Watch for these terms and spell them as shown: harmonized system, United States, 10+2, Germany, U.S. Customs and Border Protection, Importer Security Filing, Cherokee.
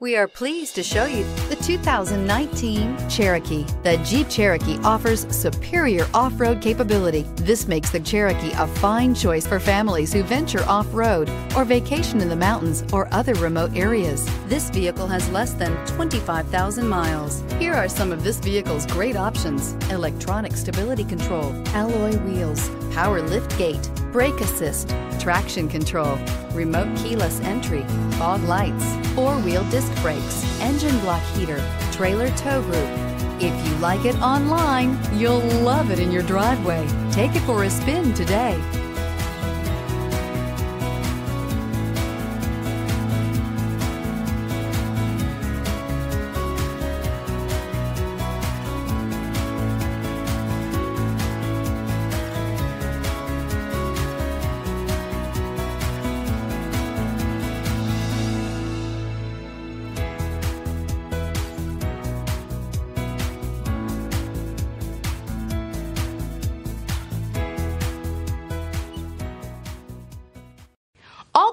We are pleased to show you the 2019 Cherokee. The Jeep Cherokee offers superior off-road capability. This makes the Cherokee a fine choice for families who venture off-road or vacation in the mountains or other remote areas. This vehicle has less than 25,000 miles. Here are some of this vehicle's great options: electronic stability control, alloy wheels, power lift gate, brake assist, traction control, remote keyless entry, fog lights, four-wheel disc brakes, engine block heater, trailer tow group. If you like it online, you'll love it in your driveway. Take it for a spin today. All